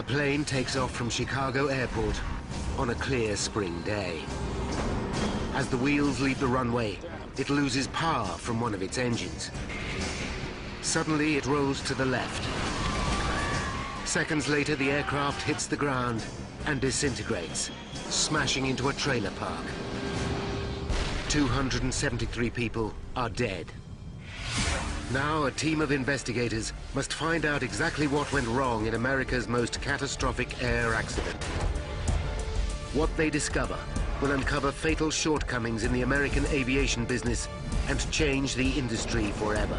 A plane takes off from Chicago airport on a clear spring day. As the wheels leave the runway, it loses power from one of its engines. Suddenly, it rolls to the left. Seconds later, the aircraft hits the ground and disintegrates, smashing into a trailer park. 273 people are dead. Now, a team of investigators must find out exactly what went wrong in America's most catastrophic air accident. What they discover will uncover fatal shortcomings in the American aviation business and change the industry forever.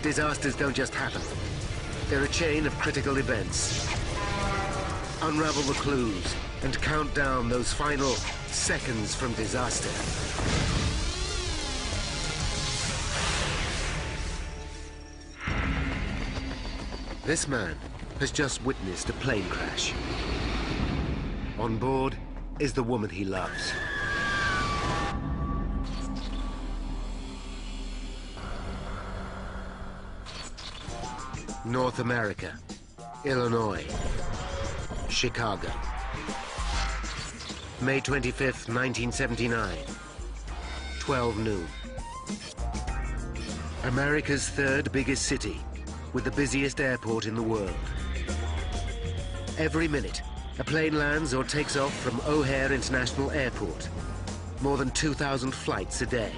Disasters don't just happen. They're a chain of critical events. Unravel the clues and count down those final seconds from disaster. This man has just witnessed a plane crash. On board is the woman he loves. North America, Illinois, Chicago. May 25th, 1979, 12 noon. America's third biggest city, with the busiest airport in the world. Every minute, a plane lands or takes off from O'Hare International Airport. More than 2,000 flights a day.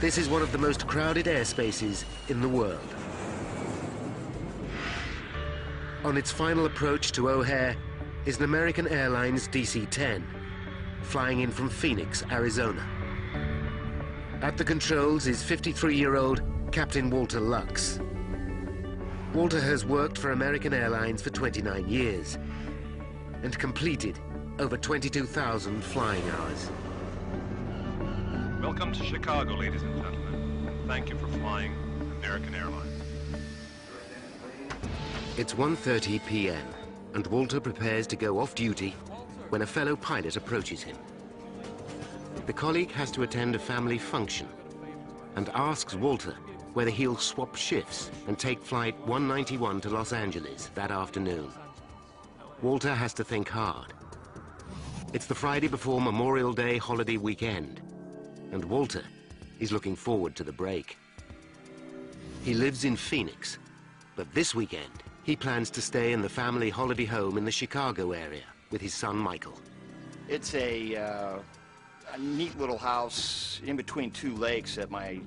This is one of the most crowded airspaces in the world. On its final approach to O'Hare is an American Airlines DC-10, flying in from Phoenix, Arizona. At the controls is 53-year-old Captain Walter Lux. Walter has worked for American Airlines for 29 years and completed over 22,000 flying hours. Welcome to Chicago, ladies and gentlemen. Thank you for flying American Airlines. It's 1:30 p.m., and Walter prepares to go off duty when a fellow pilot approaches him. The colleague has to attend a family function and asks Walter whether he'll swap shifts and take Flight 191 to Los Angeles that afternoon. Walter has to think hard. It's the Friday before Memorial Day holiday weekend, and Walter is looking forward to the break. He lives in Phoenix, but this weekend, he plans to stay in the family holiday home in the Chicago area with his son, Michael. It's a neat little house in between two lakes that my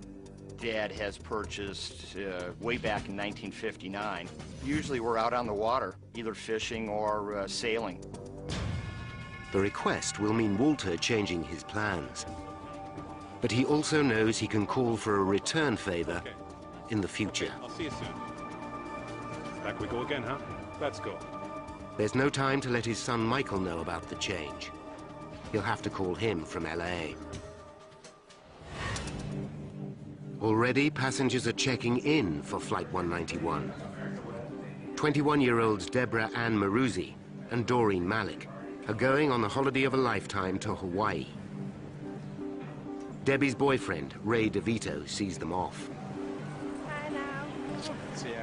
dad has purchased way back in 1959. Usually we're out on the water, either fishing or sailing. The request will mean Walter changing his plans. But he also knows he can call for a return favor in the future. I'll see you soon. Back we go again, huh? Let's go. There's no time to let his son Michael know about the change. He'll have to call him from LA. Already, passengers are checking in for Flight 191. 21-year-olds Deborah Ann Maruzzi and Doreen Malik are going on the holiday of a lifetime to Hawaii. Debbie's boyfriend, Ray DeVito, sees them off. Hi now. See ya.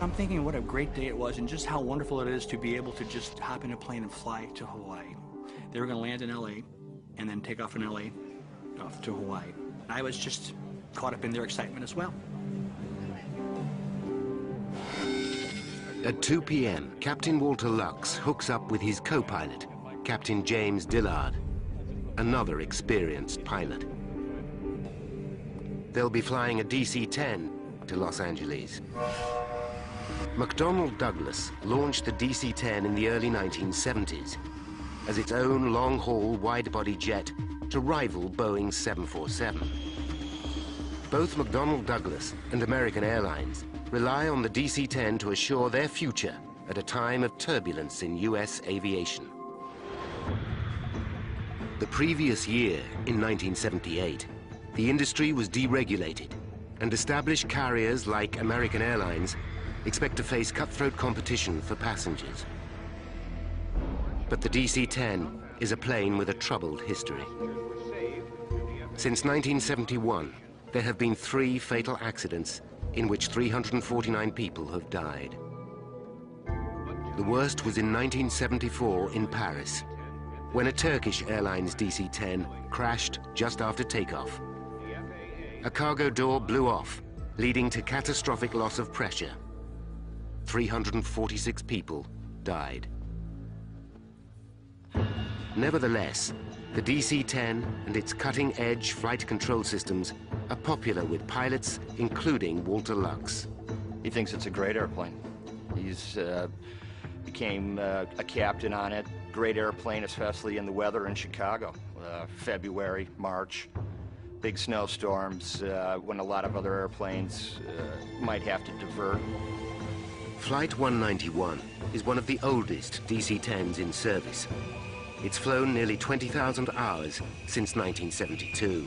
I'm thinking what a great day it was and just how wonderful it is to be able to just hop in a plane and fly to Hawaii. They were going to land in LA and then take off in LA off to Hawaii. I was just caught up in their excitement as well. At 2 p.m., Captain Walter Lux hooks up with his co-pilot, Captain James Dillard, another experienced pilot. They'll be flying a DC-10 to Los Angeles. McDonnell Douglas launched the DC-10 in the early 1970s as its own long-haul wide-body jet to rival Boeing's 747. Both McDonnell Douglas and American Airlines rely on the DC-10 to assure their future at a time of turbulence in U.S. aviation. The previous year, in 1978, the industry was deregulated and established carriers like American Airlines expect to face cutthroat competition for passengers. But the DC-10 is a plane with a troubled history. Since 1971, there have been 3 fatal accidents in which 349 people have died. The worst was in 1974 in Paris, when a Turkish Airlines DC-10 crashed just after takeoff. A cargo door blew off, leading to catastrophic loss of pressure. 346 people died. Nevertheless, the DC-10 and its cutting-edge flight control systems are popular with pilots, including Walter Lux. He thinks it's a great airplane. He's became a captain on it. Great airplane, especially in the weather in Chicago. February, March, big snowstorms, when a lot of other airplanes might have to divert. Flight 191 is one of the oldest DC-10s in service. It's flown nearly 20,000 hours since 1972.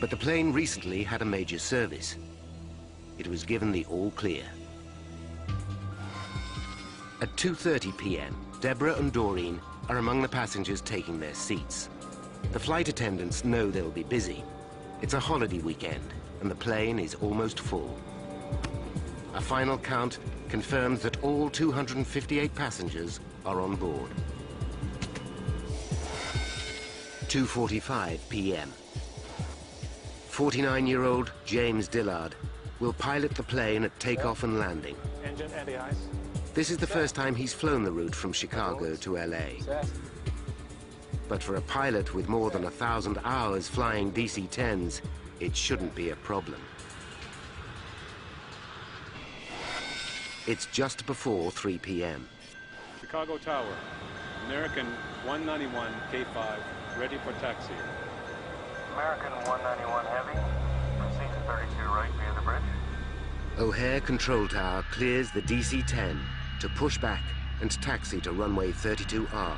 But the plane recently had a major service. It was given the all-clear. At 2:30 p.m., Deborah and Doreen are among the passengers taking their seats. The flight attendants know they'll be busy. It's a holiday weekend, and the plane is almost full. A final count confirms that all 258 passengers are on board. 2:45 p.m. 49-year-old James Dillard will pilot the plane at takeoff and landing. Engine and ice. This is the first time he's flown the route from Chicago to LA. But for a pilot with more than 1,000 hours flying DC-10s, it shouldn't be a problem. It's just before 3 p.m. Chicago Tower, American 191 K5, ready for taxi. American 191 heavy, proceed to 32 right via the bridge. O'Hare Control Tower clears the DC-10 to push back and taxi to runway 32R.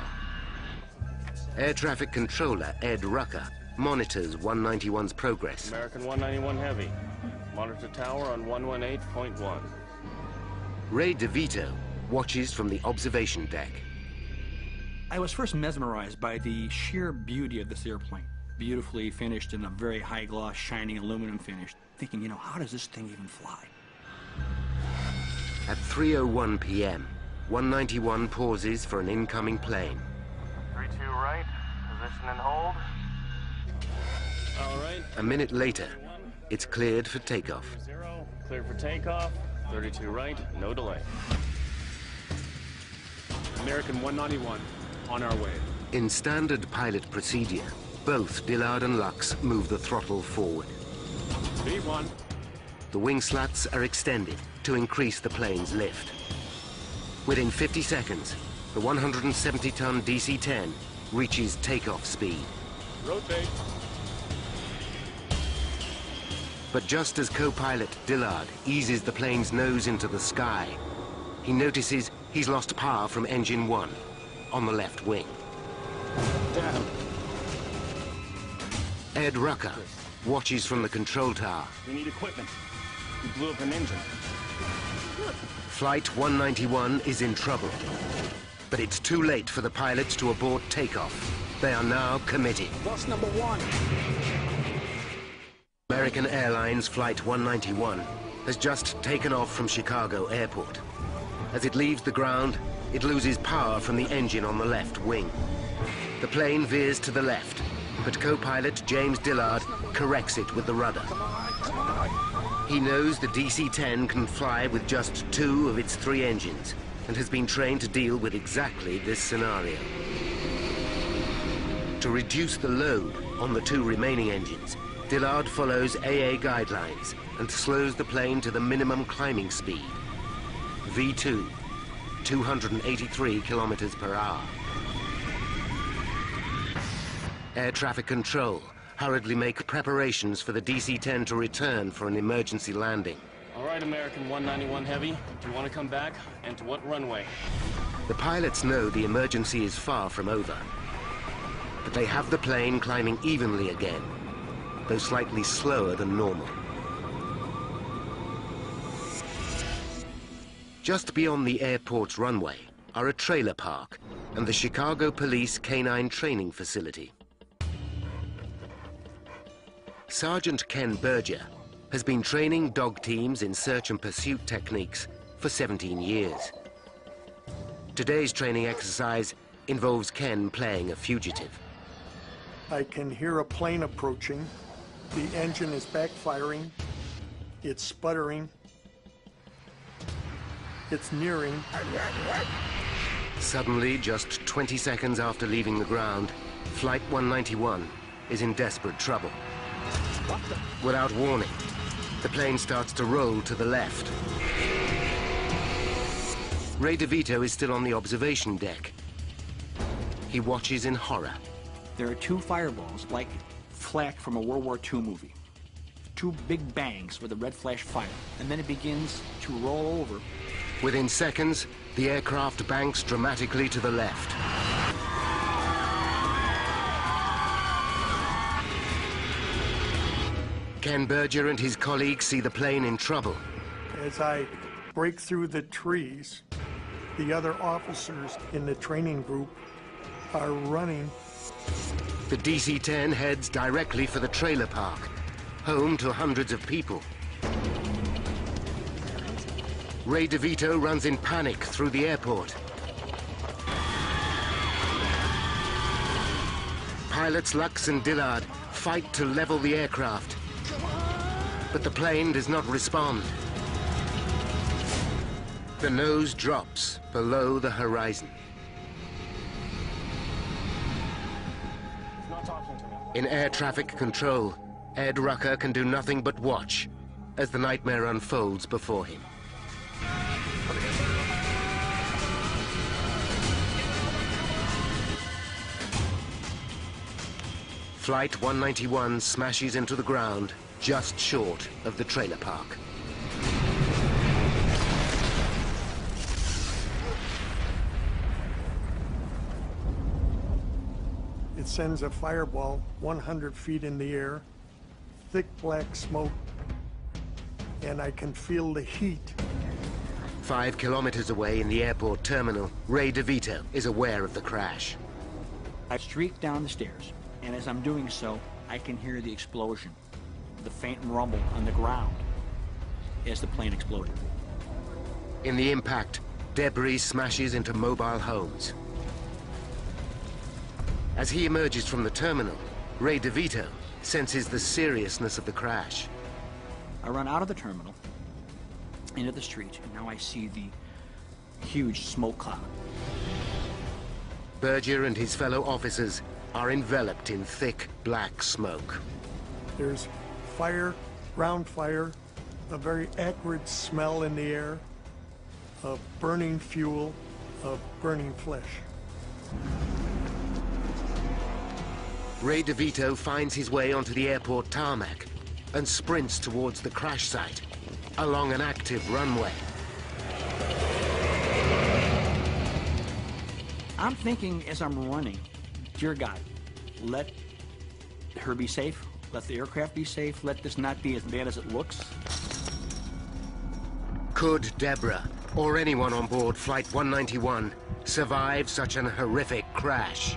Air Traffic Controller Ed Rucker monitors 191's progress. American 191 Heavy, monitor tower on 118.1. Ray DeVito watches from the observation deck. I was first mesmerized by the sheer beauty of this airplane. Beautifully finished in a very high gloss, shining aluminum finish. Thinking, you know, how does this thing even fly? At 3:01 p.m., 191 pauses for an incoming plane. 3-2 right, position and hold. All right. A minute later, it's cleared for takeoff. 0, clear for takeoff, 32 right, no delay. American 191, on our way. In standard pilot procedure, both Dillard and Lux move the throttle forward. V1. The wing slats are extended to increase the plane's lift. Within 50 seconds, the 170-ton DC-10 reaches takeoff speed. Rotate. But just as co-pilot Dillard eases the plane's nose into the sky, he notices he's lost power from engine 1 on the left wing. Down. Ed Rucker watches from the control tower. We need equipment. We blew up an engine. Flight 191 is in trouble. But it's too late for the pilots to abort takeoff. They are now committed. Loss number 1. American Airlines Flight 191 has just taken off from Chicago Airport. As it leaves the ground, it loses power from the engine on the left wing. The plane veers to the left, but co-pilot James Dillard corrects it with the rudder. He knows the DC-10 can fly with just 2 of its 3 engines and has been trained to deal with exactly this scenario. To reduce the load on the 2 remaining engines, Dillard follows AA guidelines and slows the plane to the minimum climbing speed, V2, 283 kilometers per hour. Air Traffic Control hurriedly make preparations for the DC-10 to return for an emergency landing. All right, American 191 Heavy, do you want to come back, and to what runway? The pilots know the emergency is far from over, but they have the plane climbing evenly again, though slightly slower than normal. Just beyond the airport's runway are a trailer park and the Chicago Police Canine Training Facility. Sergeant Ken Berger has been training dog teams in search and pursuit techniques for 17 years. Today's training exercise involves Ken playing a fugitive. I can hear a plane approaching. The engine is backfiring. It's sputtering. It's nearing. Suddenly, just 20 seconds after leaving the ground, Flight 191 is in desperate trouble. Without warning, the plane starts to roll to the left. Ray DeVito is still on the observation deck. He watches in horror. There are two fireballs, like flak from a World War II movie. Two big bangs with a red flash fire, and then it begins to roll over. Within seconds, the aircraft banks dramatically to the left. Ken Berger and his colleagues see the plane in trouble. As I break through the trees, the other officers in the training group are running. The DC-10 heads directly for the trailer park, home to hundreds of people. Ray DeVito runs in panic through the airport. Pilots Lux and Dillard fight to level the aircraft, but the plane does not respond. The nose drops below the horizon. In air traffic control, Ed Rucker can do nothing but watch as the nightmare unfolds before him. Flight 191 smashes into the ground just short of the trailer park. It sends a fireball 100 feet in the air, thick black smoke, and I can feel the heat. 5 kilometers away in the airport terminal, Ray DeVito is aware of the crash. I streak down the stairs, and as I'm doing so, I can hear the explosion, the faint rumble on the ground as the plane exploded. In the impact, debris smashes into mobile homes. As he emerges from the terminal, Ray DeVito senses the seriousness of the crash. I run out of the terminal, into the street, and now I see the huge smoke cloud. Berger and his fellow officers are enveloped in thick black smoke. There's fire, round fire, a very acrid smell in the air of burning fuel, of burning flesh. Ray DeVito finds his way onto the airport tarmac and sprints towards the crash site along an active runway. I'm thinking as I'm running, dear God, let her be safe, let the aircraft be safe, let this not be as bad as it looks. Could Deborah or anyone on board Flight 191 survive such an horrific crash?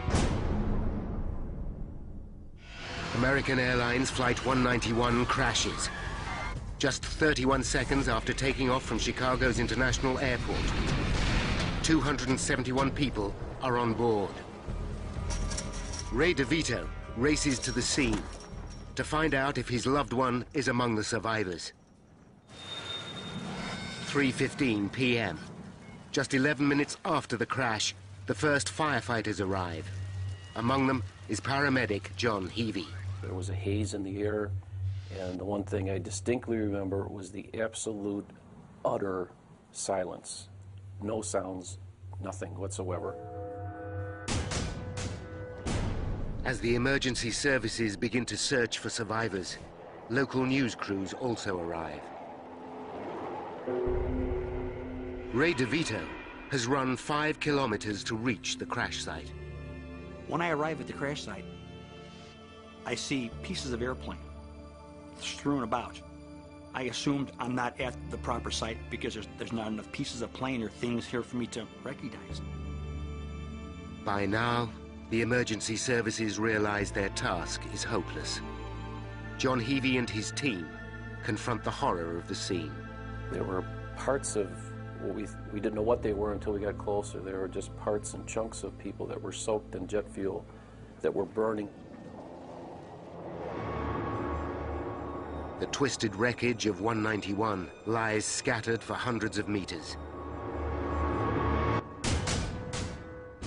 American Airlines Flight 191 crashes, just 31 seconds after taking off from Chicago's International Airport. 271 people are on board. Ray DeVito races to the scene to find out if his loved one is among the survivors. 3:15 p.m., just 11 minutes after the crash, the first firefighters arrive. Among them is paramedic John Heavey. There was a haze in the air, and the one thing I distinctly remember was the absolute, utter silence. No sounds, nothing whatsoever. As the emergency services begin to search for survivors, local news crews also arrive. Ray DeVito has run 5 kilometers to reach the crash site. When I arrive at the crash site, I see pieces of airplane strewn about. I assumed I'm not at the proper site because there's not enough pieces of plane or things here for me to recognize. By now, the emergency services realize their task is hopeless. John Heavey and his team confront the horror of the scene. There were parts of we didn't know what they were until we got closer. They were just parts and chunks of people that were soaked in jet fuel that were burning. The twisted wreckage of 191 lies scattered for hundreds of meters.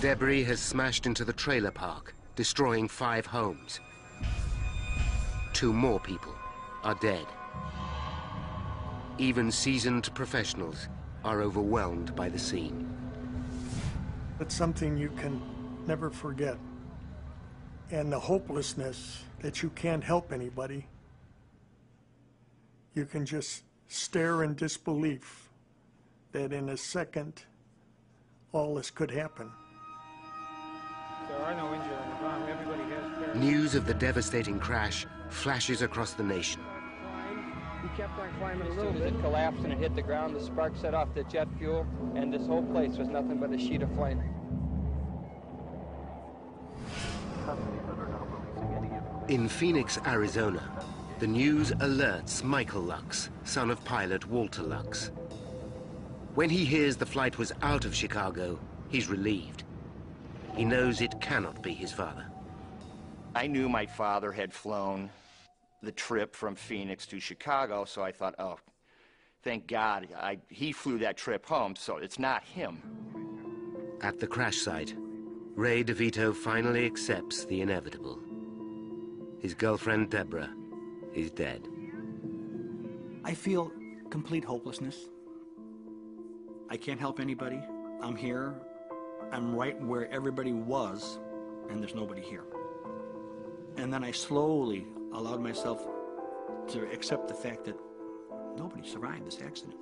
Debris has smashed into the trailer park, destroying 5 homes. 2 more people are dead. Even seasoned professionals are overwhelmed by the scene. It's something you can never forget. And the hopelessness that you can't help anybody. You can just stare in disbelief that in a second, all this could happen. There are no injuries on the ground. Everybody has... News of the devastating crash flashes across the nation. He kept on climbing a little bit. As soon as it collapsed and it hit the ground, the spark set off the jet fuel, and this whole place was nothing but a sheet of flame. In Phoenix, Arizona, the news alerts Michael Lux, son of pilot Walter Lux. When he hears the flight was out of Chicago, he's relieved. He knows it cannot be his father. I knew my father had flown the trip from Phoenix to Chicago, so I thought, oh, thank God, he flew that trip home, so it's not him. At the crash site, Ray DeVito finally accepts the inevitable. His girlfriend, Deborah, is dead. I feel complete hopelessness. I can't help anybody. I'm here. I'm right where everybody was, and there's nobody here. And then I slowly allowed myself to accept the fact that nobody survived this accident.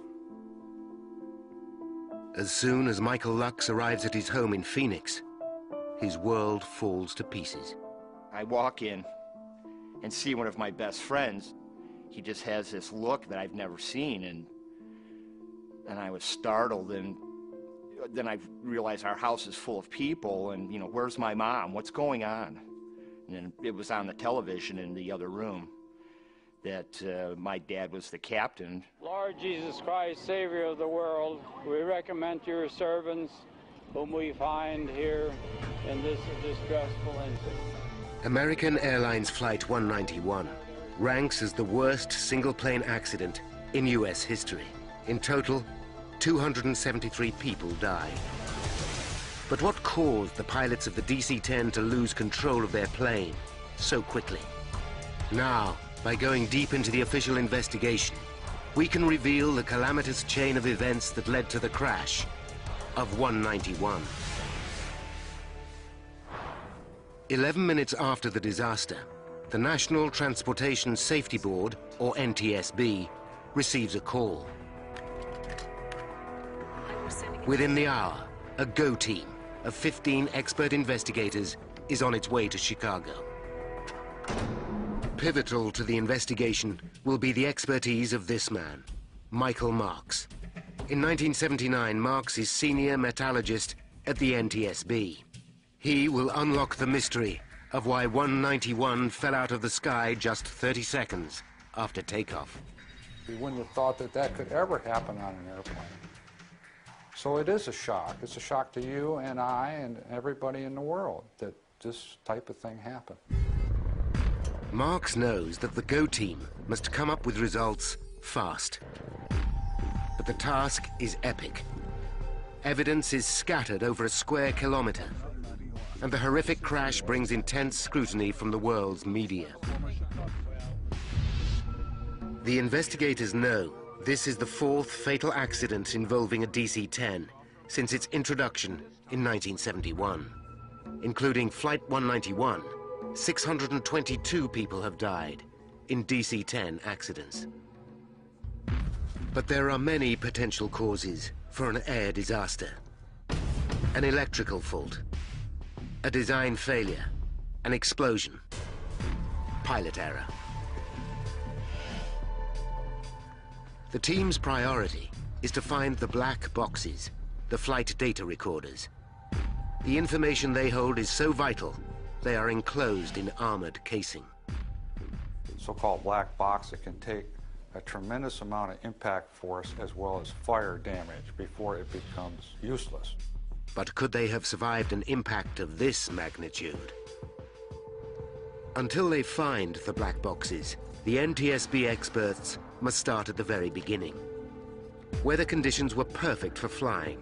As soon as Michael Lux arrives at his home in Phoenix, his world falls to pieces. I walk in and see one of my best friends. He just has this look that I've never seen, and I was startled, and then I realized our house is full of people, and, you know, where's my mom? What's going on? And it was on the television in the other room that my dad was the captain. Lord Jesus Christ, Savior of the world, we recommend to your servants whom we find here in this distressful incident. American Airlines Flight 191 ranks as the worst single-plane accident in U.S. history. In total, 273 people died. But what caused the pilots of the DC-10 to lose control of their plane so quickly? Now, by going deep into the official investigation, we can reveal the calamitous chain of events that led to the crash of 191. 11 minutes after the disaster, the National Transportation Safety Board, or NTSB, receives a call. Within the hour, a GO team of 15 expert investigators is on its way to Chicago. Pivotal to the investigation will be the expertise of this man, Michael Marx. In 1979, Marx is senior metallurgist at the NTSB. He will unlock the mystery of why 191 fell out of the sky just 30 seconds after takeoff. You wouldn't have thought that that could ever happen on an airplane. So it is a shock. It's a shock to you and I and everybody in the world that this type of thing happened. Marx knows that the GO team must come up with results fast. But the task is epic. Evidence is scattered over a square kilometer, and the horrific crash brings intense scrutiny from the world's media. The investigators know this is the 4th fatal accident involving a DC-10 since its introduction in 1971. Including Flight 191, 622 people have died in DC-10 accidents. But there are many potential causes for an air disaster. An electrical fault, a design failure, an explosion, pilot error. The team's priority is to find the black boxes, the flight data recorders. The information they hold is so vital, they are enclosed in armored casing. So-called black box that can take a tremendous amount of impact force as well as fire damage before it becomes useless. But could they have survived an impact of this magnitude? Until they find the black boxes, the NTSB experts must start at the very beginning. Weather conditions were perfect for flying,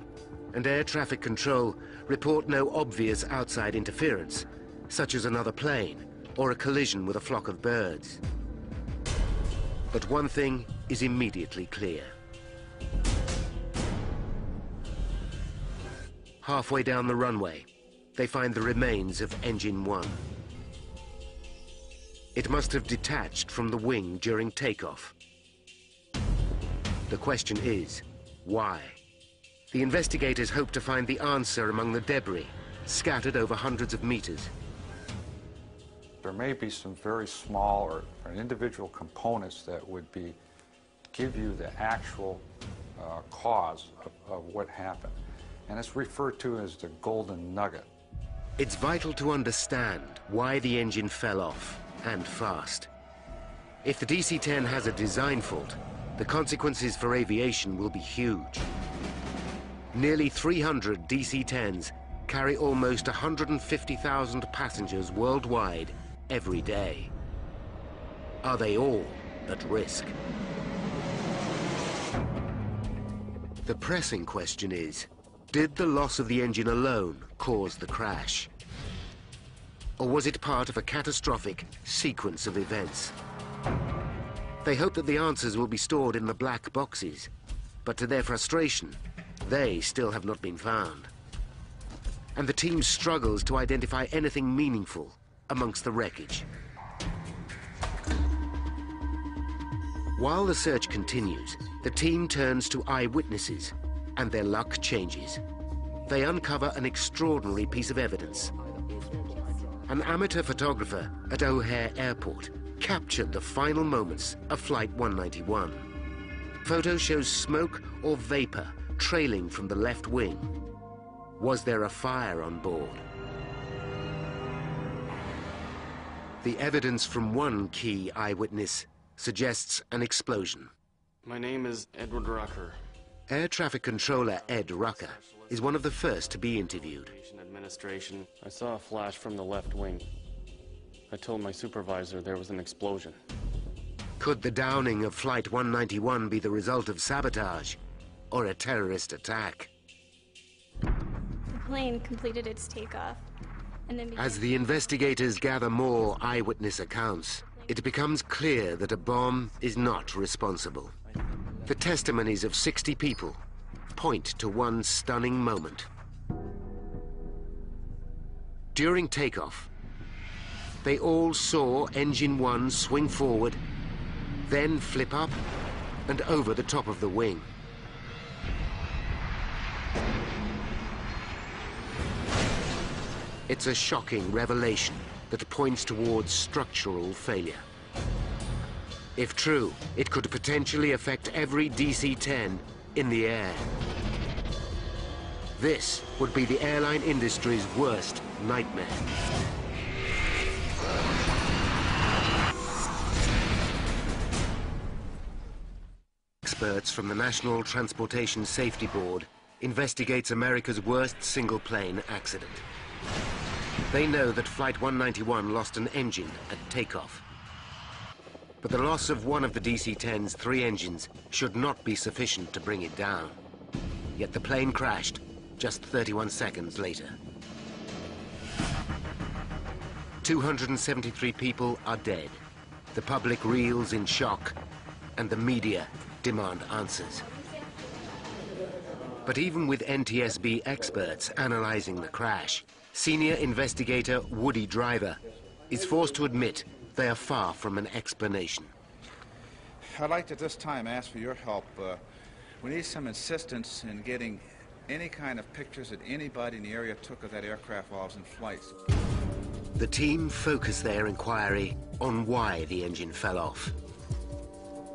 and air traffic control report no obvious outside interference, such as another plane or a collision with a flock of birds. But one thing is immediately clear. Halfway down the runway, they find the remains of Engine 1. It must have detached from the wing during takeoff. The question is, why? The investigators hope to find the answer among the debris, scattered over hundreds of meters. There may be some very small or individual components that would give you the actual cause of what happened. And it's referred to as the golden nugget. It's vital to understand why the engine fell off, and fast. If the DC-10 has a design fault, the consequences for aviation will be huge. Nearly 300 DC-10s carry almost 150,000 passengers worldwide every day. Are they all at risk? The pressing question is, did the loss of the engine alone cause the crash? Or was it part of a catastrophic sequence of events? They hope that the answers will be stored in the black boxes, but to their frustration, they still have not been found. And the team struggles to identify anything meaningful amongst the wreckage. While the search continues, the team turns to eyewitnesses, and their luck changes. They uncover an extraordinary piece of evidence. An amateur photographer at O'Hare Airport captured the final moments of Flight 191. Photo shows smoke or vapor trailing from the left wing. Was there a fire on board? The evidence from one key eyewitness suggests an explosion. My name is Edward Rucker. Air traffic controller Ed Rucker is one of the first to be interviewed. Administration. I saw a flash from the left wing. I told my supervisor there was an explosion. Could the downing of Flight 191 be the result of sabotage or a terrorist attack? The plane completed its takeoff. And then as the investigators gather more eyewitness accounts, it becomes clear that a bomb is not responsible. The testimonies of 60 people point to one stunning moment. During takeoff, they all saw Engine 1 swing forward, then flip up and over the top of the wing. It's a shocking revelation that points towards structural failure. If true, it could potentially affect every DC-10 in the air. This would be the airline industry's worst nightmare. Experts from the National Transportation Safety Board investigate America's worst single-plane accident. They know that Flight 191 lost an engine at takeoff. But the loss of one of the DC-10's 3 engines should not be sufficient to bring it down. Yet the plane crashed just 31 seconds later. 273 people are dead. The public reels in shock, and the media demand answers. But even with NTSB experts analyzing the crash, senior investigator Woody Driver is forced to admit they are far from an explanation. I'd like to at this time ask for your help. We need some assistance in getting any kind of pictures that anybody in the area took of that aircraft while it was in flight. The team focused their inquiry on why the engine fell off.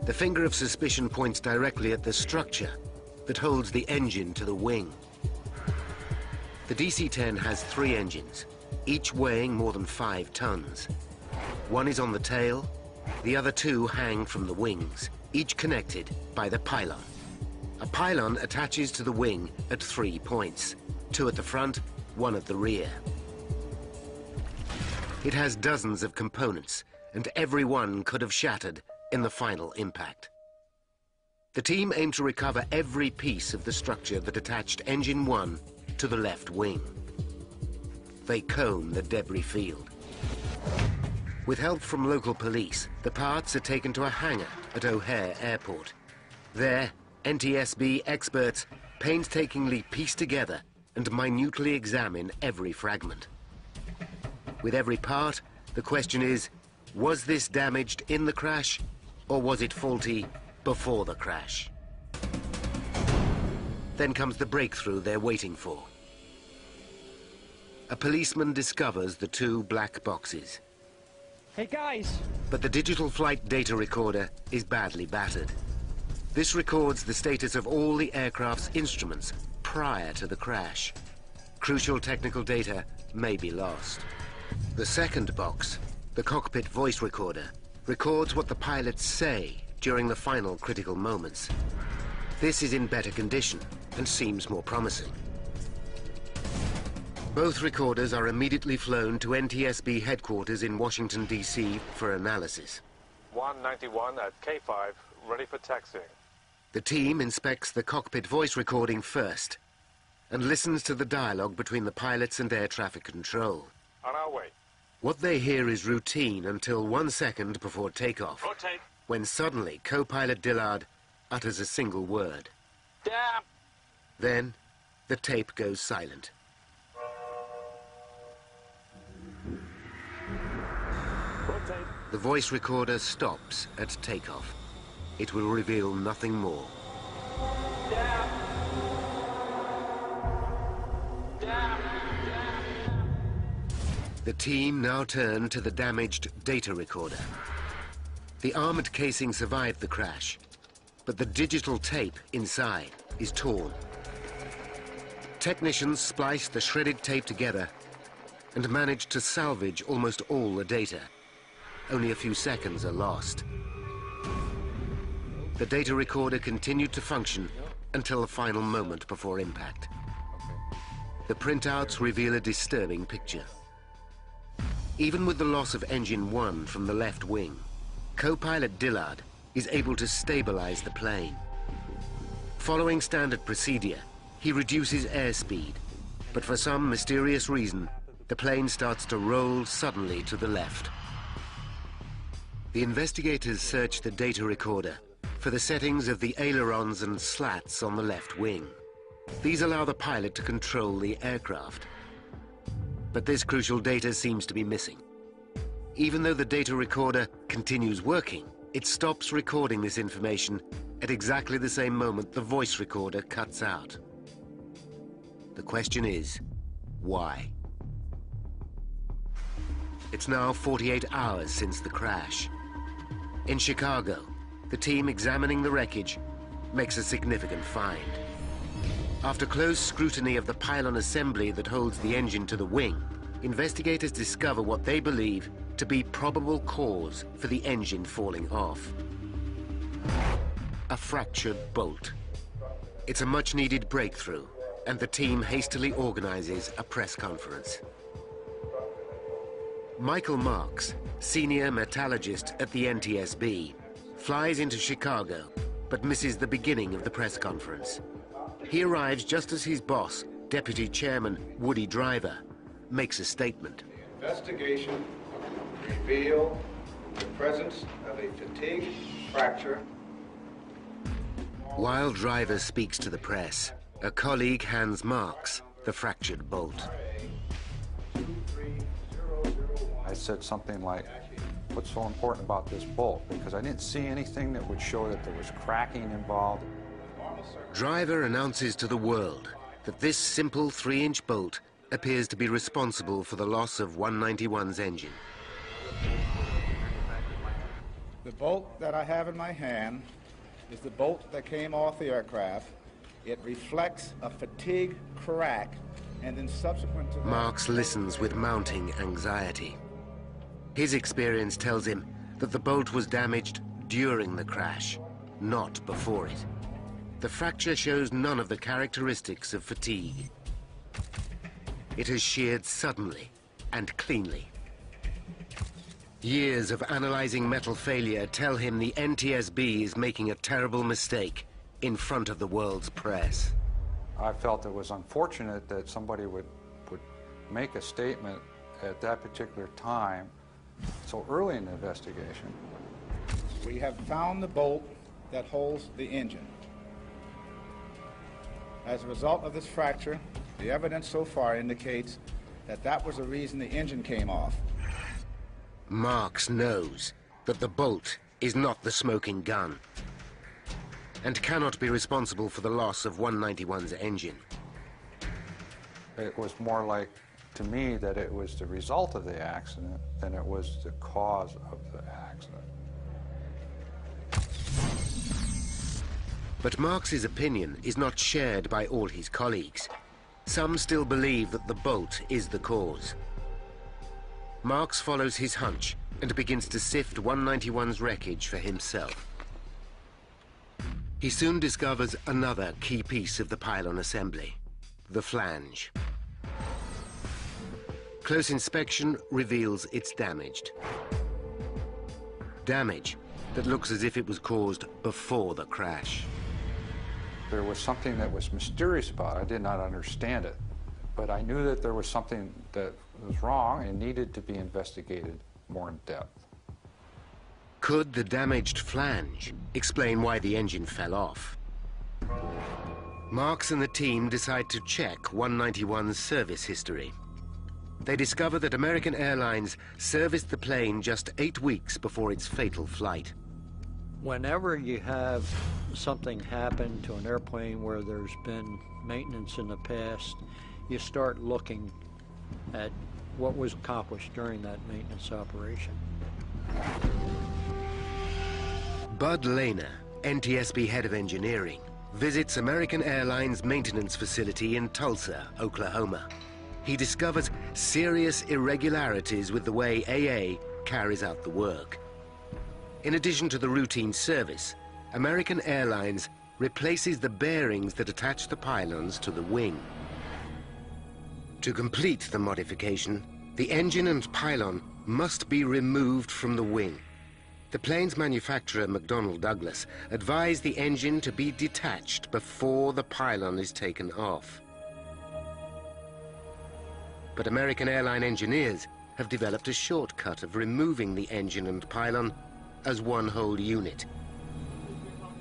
The finger of suspicion points directly at the structure that holds the engine to the wing. The DC-10 has 3 engines, each weighing more than 5 tons. One is on the tail, the other 2 hang from the wings, each connected by the pylon. A pylon attaches to the wing at 3 points, 2 at the front, 1 at the rear. It has dozens of components, and every one could have shattered in the final impact. The team aimed to recover every piece of the structure that attached Engine 1 to the left wing. They comb the debris field. With help from local police, the parts are taken to a hangar at O'Hare Airport. There, NTSB experts painstakingly piece together and minutely examine every fragment. With every part, the question is, was this damaged in the crash, or was it faulty before the crash? Then comes the breakthrough they're waiting for. A policeman discovers the 2 black boxes. Hey, guys! But the digital flight data recorder is badly battered. This records the status of all the aircraft's instruments prior to the crash. Crucial technical data may be lost. The second box, the cockpit voice recorder, records what the pilots say during the final critical moments. This is in better condition and seems more promising. Both recorders are immediately flown to NTSB headquarters in Washington, D.C. for analysis. 191 at K5, ready for taxiing. The team inspects the cockpit voice recording first and listens to the dialogue between the pilots and air traffic control. On our way. What they hear is routine until 1 second before takeoff. Rotate. When suddenly co-pilot Dillard utters a single word. Damn. Then the tape goes silent. Rotate. The voice recorder stops at takeoff. It will reveal nothing more. Damn. Damn. The team now turn to the damaged data recorder. The armored casing survived the crash, but the digital tape inside is torn. Technicians spliced the shredded tape together and managed to salvage almost all the data. Only a few seconds are lost. The data recorder continued to function until the final moment before impact. The printouts reveal a disturbing picture. Even with the loss of Engine 1 from the left wing, co-pilot Dillard is able to stabilize the plane. Following standard procedure, he reduces airspeed, but for some mysterious reason, the plane starts to roll suddenly to the left. The investigators search the data recorder for the settings of the ailerons and slats on the left wing. These allow the pilot to control the aircraft. But this crucial data seems to be missing. Even though the data recorder continues working, it stops recording this information at exactly the same moment the voice recorder cuts out. The question is, why? It's now 48 hours since the crash. In Chicago, the team examining the wreckage makes a significant find. After close scrutiny of the pylon assembly that holds the engine to the wing, investigators discover what they believe to be probable cause for the engine falling off. A fractured bolt. It's a much-needed breakthrough, and the team hastily organizes a press conference. Michael Marx, senior metallurgist at the NTSB, flies into Chicago, but misses the beginning of the press conference. He arrives just as his boss, Deputy Chairman Woody Driver, makes a statement. The investigation revealed the presence of a fatigue fracture. While Driver speaks to the press, a colleague hands Marx the fractured bolt. I said something like, what's so important about this bolt? Because I didn't see anything that would show that there was cracking involved. Driver announces to the world that this simple 3-inch bolt appears to be responsible for the loss of 191's engine. The bolt that I have in my hand is the bolt that came off the aircraft. It reflects a fatigue crack, and then subsequent to that... Marx listens with mounting anxiety. His experience tells him that the bolt was damaged during the crash, not before it. The fracture shows none of the characteristics of fatigue. It has sheared suddenly and cleanly. Years of analyzing metal failure tell him the NTSB is making a terrible mistake in front of the world's press. I felt it was unfortunate that somebody would make a statement at that particular time so early in the investigation. We have found the bolt that holds the engine. As a result of this fracture, the evidence so far indicates that that was the reason the engine came off. Marx knows that the bolt is not the smoking gun and cannot be responsible for the loss of 191's engine. It was more like, to me, that it was the result of the accident than it was the cause of the accident. But Marx's opinion is not shared by all his colleagues. Some still believe that the bolt is the cause. Marx follows his hunch and begins to sift 191's wreckage for himself. He soon discovers another key piece of the pylon assembly, the flange. Close inspection reveals it's damaged. Damage that looks as if it was caused before the crash. There was something that was mysterious about it. I did not understand it, but I knew that there was something that was wrong and needed to be investigated more in depth. Could the damaged flange explain why the engine fell off? Marx and the team decide to check 191's service history. They discover that American Airlines serviced the plane just 8 weeks before its fatal flight. Whenever you have something happen to an airplane where there's been maintenance in the past, you start looking at what was accomplished during that maintenance operation. Bud Lehner, NTSB head of engineering, visits American Airlines maintenance facility in Tulsa, Oklahoma. He discovers serious irregularities with the way AA carries out the work. In addition to the routine service, American Airlines replaces the bearings that attach the pylons to the wing. To complete the modification, the engine and pylon must be removed from the wing. The plane's manufacturer, McDonnell Douglas, advised the engine to be detached before the pylon is taken off. But American airline engineers have developed a shortcut of removing the engine and pylon as one whole unit,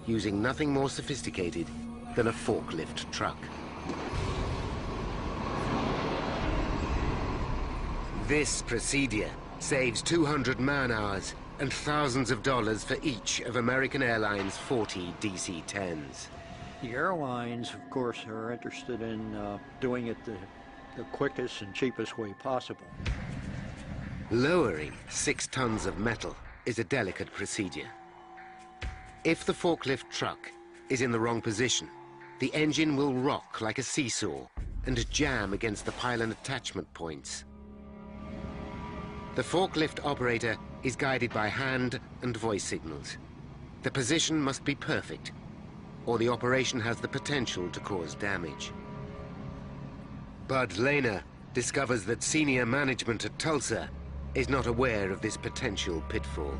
using nothing more sophisticated than a forklift truck. This procedure saves 200 man-hours and thousands of dollars for each of American Airlines' 40 DC-10s. The airlines, of course, are interested in doing it the quickest and cheapest way possible. Lowering 6 tons of metal is a delicate procedure. If the forklift truck is in the wrong position, the engine will rock like a seesaw and jam against the pylon attachment points. The forklift operator is guided by hand and voice signals. The position must be perfect, or the operation has the potential to cause damage. Bud Lehner discovers that senior management at Tulsa is not aware of this potential pitfall.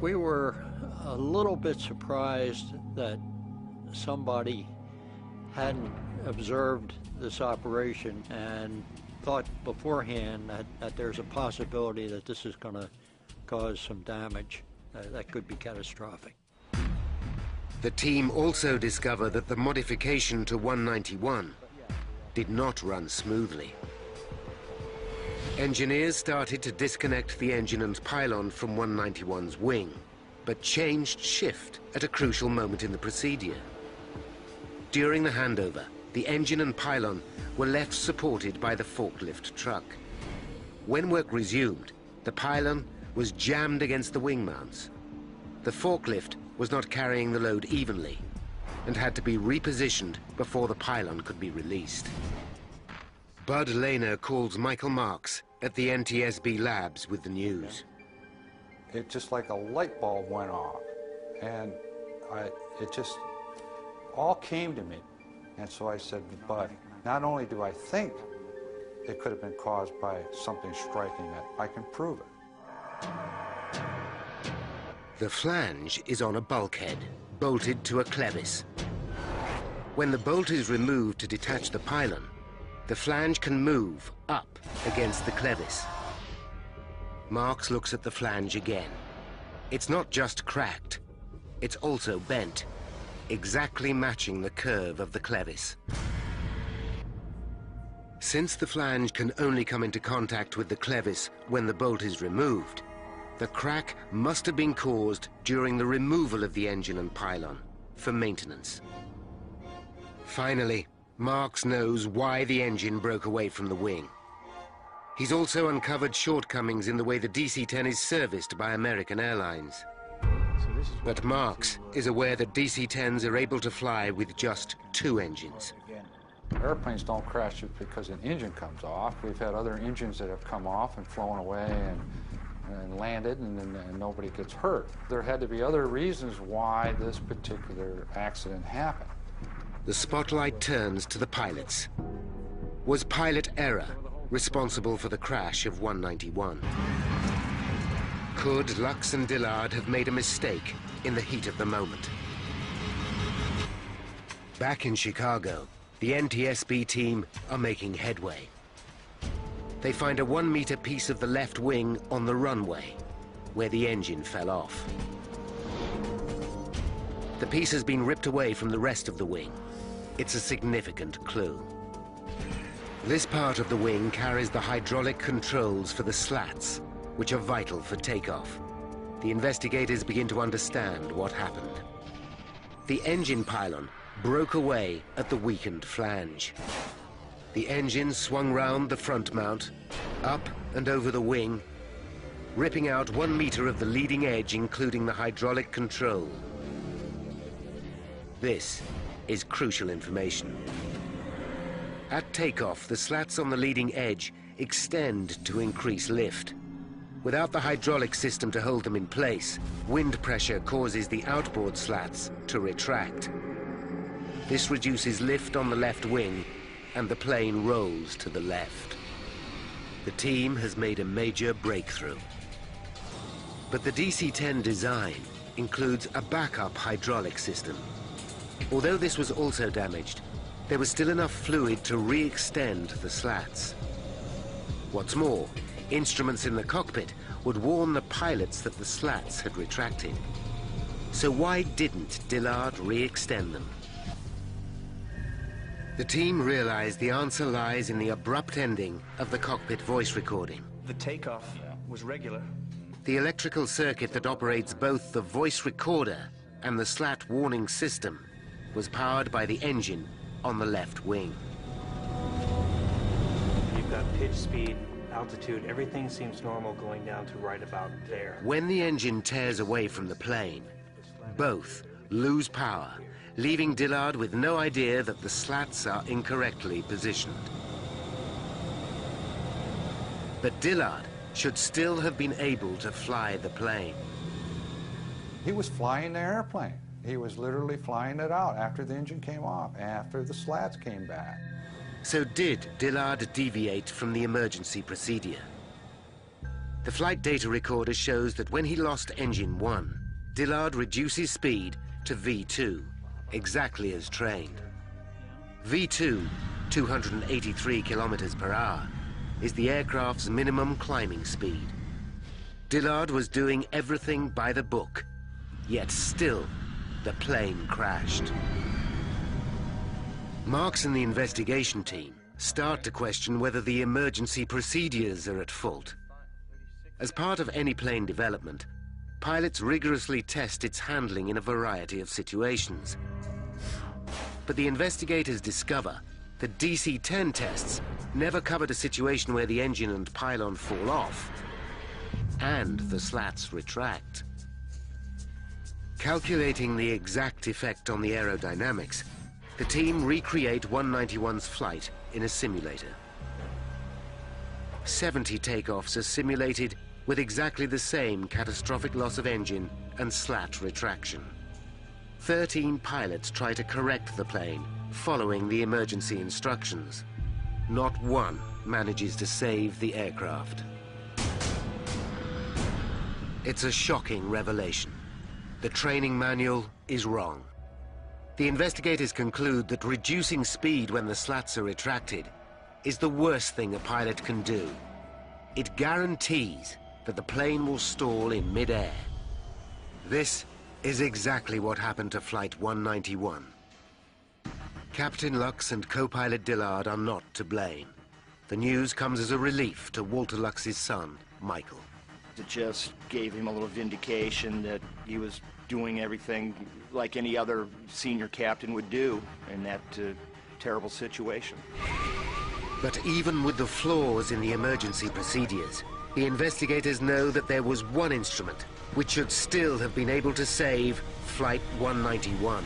We were a little bit surprised that somebody hadn't observed this operation and thought beforehand that there's a possibility that this is going to cause some damage that could be catastrophic. The team also discovered that the modification to 191 did not run smoothly. Engineers started to disconnect the engine and pylon from 191's wing, but changed shift at a crucial moment in the procedure. During the handover, the engine and pylon were left supported by the forklift truck. When work resumed, the pylon was jammed against the wing mounts. The forklift was not carrying the load evenly, and had to be repositioned before the pylon could be released. Bud Lehner calls Michael Marx at the NTSB labs with the news. It just like a light bulb went off, and It just all came to me. And so I said, but not only do I think it could have been caused by something striking it, I can prove it. The flange is on a bulkhead, bolted to a clevis. When the bolt is removed to detach the pylon, the flange can move up against the clevis. Marx looks at the flange again. It's not just cracked, it's also bent, exactly matching the curve of the clevis. Since the flange can only come into contact with the clevis when the bolt is removed, the crack must have been caused during the removal of the engine and pylon for maintenance. Finally, Marx knows why the engine broke away from the wing. He's also uncovered shortcomings in the way the DC-10 is serviced by American Airlines. But Marx is aware that DC-10s are able to fly with just two engines. Airplanes don't crash just because an engine comes off. We've had other engines that have come off and flown away and landed, and nobody gets hurt. There had to be other reasons why this particular accident happened. The spotlight turns to the pilots. Was pilot error responsible for the crash of 191? Could Lux and Dillard have made a mistake in the heat of the moment? Back in Chicago, the NTSB team are making headway. They find a 1 meter piece of the left wing on the runway, where the engine fell off. The piece has been ripped away from the rest of the wing. It's a significant clue. This part of the wing carries the hydraulic controls for the slats, which are vital for takeoff. The investigators begin to understand what happened. The engine pylon broke away at the weakened flange. The engine swung round the front mount, up and over the wing, ripping out 1 meter of the leading edge, including the hydraulic control. This is crucial information. At takeoff, the slats on the leading edge extend to increase lift. Without the hydraulic system to hold them in place, wind pressure causes the outboard slats to retract. This reduces lift on the left wing, and the plane rolls to the left. The team has made a major breakthrough. But the DC-10 design includes a backup hydraulic system. Although this was also damaged, there was still enough fluid to re-extend the slats. What's more, instruments in the cockpit would warn the pilots that the slats had retracted. So why didn't Dillard re-extend them? The team realized the answer lies in the abrupt ending of the cockpit voice recording. The takeoff was regular. The electrical circuit that operates both the voice recorder and the slat warning system was powered by the engine on the left wing. You've got pitch, speed, altitude, everything seems normal going down to right about there. When the engine tears away from the plane, both lose power, leaving Dillard with no idea that the slats are incorrectly positioned. But Dillard should still have been able to fly the plane. He was flying the airplane. He was literally flying it out after the engine came off, after the slats came back. So did Dillard deviate from the emergency procedure? The flight data recorder shows that when he lost engine 1, Dillard reduces speed to V2, exactly as trained. V2, 283 kilometers per hour, is the aircraft's minimum climbing speed. Dillard was doing everything by the book, yet still the plane crashed. Marx and the investigation team start to question whether the emergency procedures are at fault. As part of any plane development, pilots rigorously test its handling in a variety of situations. But the investigators discover that DC-10 tests never covered a situation where the engine and pylon fall off and the slats retract. Calculating the exact effect on the aerodynamics, the team recreate 191's flight in a simulator. 70 takeoffs are simulated with exactly the same catastrophic loss of engine and slat retraction. 13 pilots try to correct the plane, following the emergency instructions. Not one manages to save the aircraft. It's a shocking revelation. The training manual is wrong. The investigators conclude that reducing speed when the slats are retracted is the worst thing a pilot can do. It guarantees that the plane will stall in mid-air. This is exactly what happened to Flight 191. Captain Lux and co-pilot Dillard are not to blame. The news comes as a relief to Walter Lux's son, Michael. It just gave him a little vindication that he was doing everything like any other senior captain would do in that terrible situation. But even with the flaws in the emergency procedures, the investigators know that there was one instrument which should still have been able to save Flight 191.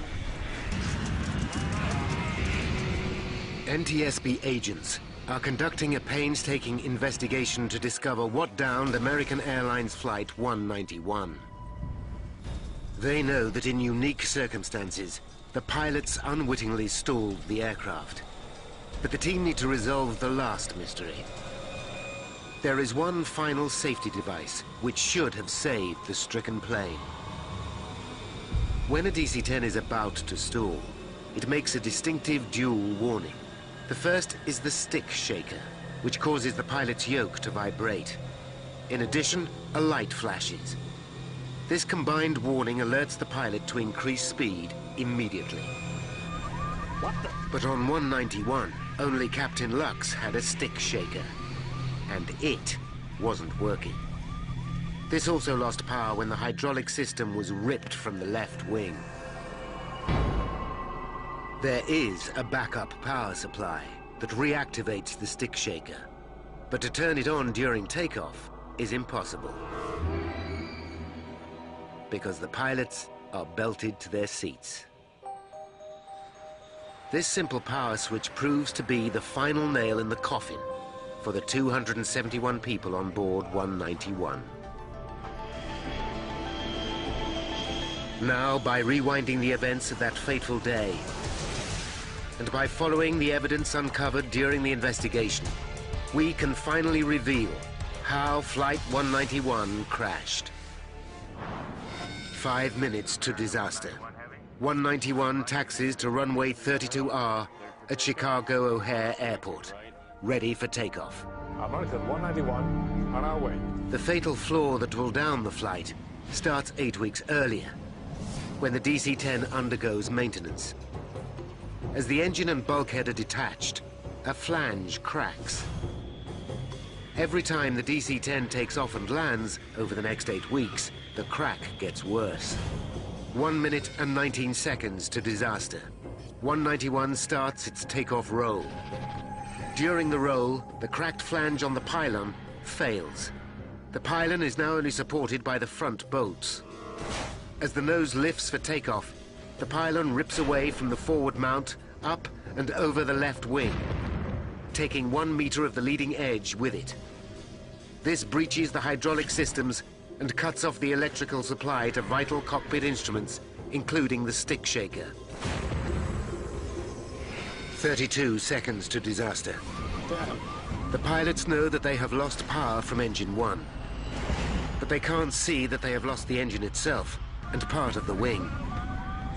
NTSB agents are conducting a painstaking investigation to discover what downed American Airlines Flight 191. They know that in unique circumstances, the pilots unwittingly stalled the aircraft. But the team need to resolve the last mystery. There is one final safety device which should have saved the stricken plane. When a DC-10 is about to stall, it makes a distinctive dual warning. The first is the stick shaker, which causes the pilot's yoke to vibrate. In addition, a light flashes. This combined warning alerts the pilot to increase speed immediately. But on 191, only Captain Lux had a stick shaker, and it wasn't working. This also lost power when the hydraulic system was ripped from the left wing. There is a backup power supply that reactivates the stick shaker, but to turn it on during takeoff is impossible, because the pilots are belted to their seats. This simple power switch proves to be the final nail in the coffin for the 271 people on board 191. Now, by rewinding the events of that fateful day, and by following the evidence uncovered during the investigation, we can finally reveal how Flight 191 crashed. 5 minutes to disaster. 191 taxis to runway 32R at Chicago O'Hare Airport, ready for takeoff. American 191, on our way. The fatal flaw that will down the flight starts 8 weeks earlier, when the DC-10 undergoes maintenance. As the engine and bulkhead are detached, a flange cracks. Every time the DC-10 takes off and lands over the next 8 weeks, the crack gets worse. 1 minute and 19 seconds to disaster. 191 starts its takeoff roll. During the roll, the cracked flange on the pylon fails. The pylon is now only supported by the front bolts. As the nose lifts for takeoff, the pylon rips away from the forward mount, up and over the left wing, taking 1 meter of the leading edge with it. This breaches the hydraulic systems and cuts off the electrical supply to vital cockpit instruments, including the stick shaker. 32 seconds to disaster. The pilots know that they have lost power from engine one, but they can't see that they have lost the engine itself and part of the wing.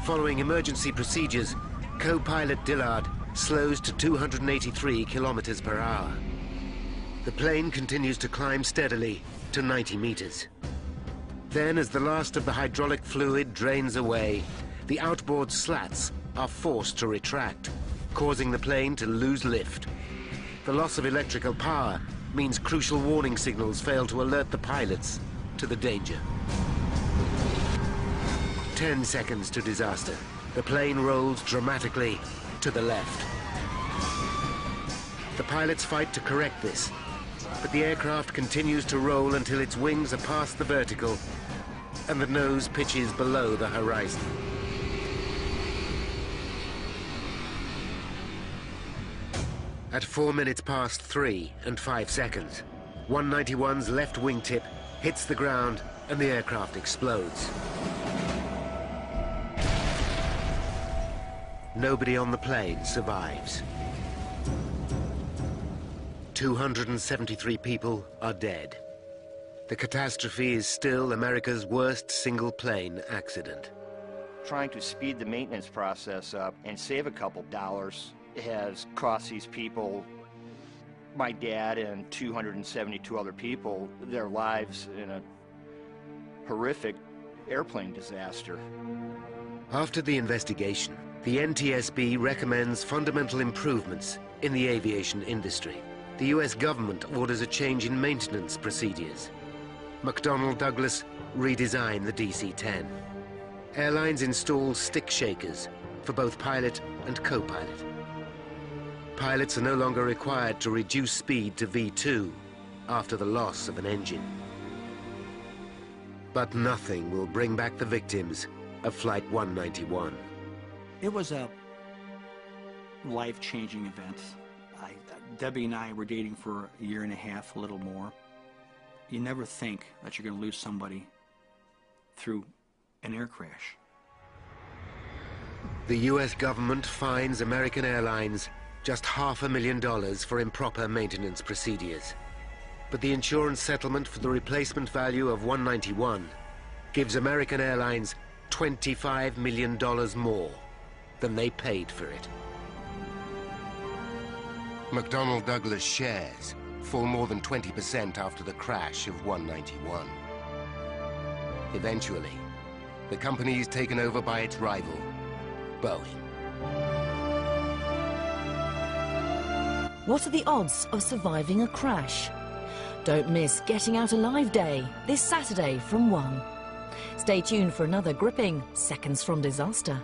Following emergency procedures, co-pilot Dillard slows to 283 kilometers per hour. The plane continues to climb steadily to 90 meters. Then, as the last of the hydraulic fluid drains away, the outboard slats are forced to retract, causing the plane to lose lift. The loss of electrical power means crucial warning signals fail to alert the pilots to the danger. 10 seconds to disaster. The plane rolls dramatically to the left. The pilots fight to correct this, but the aircraft continues to roll until its wings are past the vertical and the nose pitches below the horizon. At 4 minutes past 3 and 5 seconds, 191's left wingtip hits the ground and the aircraft explodes. Nobody on the plane survives. 273 people are dead. The catastrophe is still America's worst single plane accident. Trying to speed the maintenance process up and save a couple dollars has cost these people, my dad and 272 other people, their lives in a horrific airplane disaster. After the investigation, the NTSB recommends fundamental improvements in the aviation industry. The US government orders a change in maintenance procedures. McDonnell Douglas redesign the DC-10. Airlines install stick shakers for both pilot and co-pilot. Pilots are no longer required to reduce speed to V2 after the loss of an engine. But nothing will bring back the victims of Flight 191. It was a life-changing event. Debbie and I were dating for a year and a half, a little more. You never think that you're going to lose somebody through an air crash. The US government fines American Airlines just $500,000 for improper maintenance procedures. But the insurance settlement for the replacement value of 191 gives American Airlines $25 million more than they paid for it. McDonnell Douglas shares fall more than 20% after the crash of 191. Eventually, the company is taken over by its rival, Boeing. What are the odds of surviving a crash? Don't miss Getting Out Alive Day this Saturday from 1. Stay tuned for another gripping Seconds from Disaster.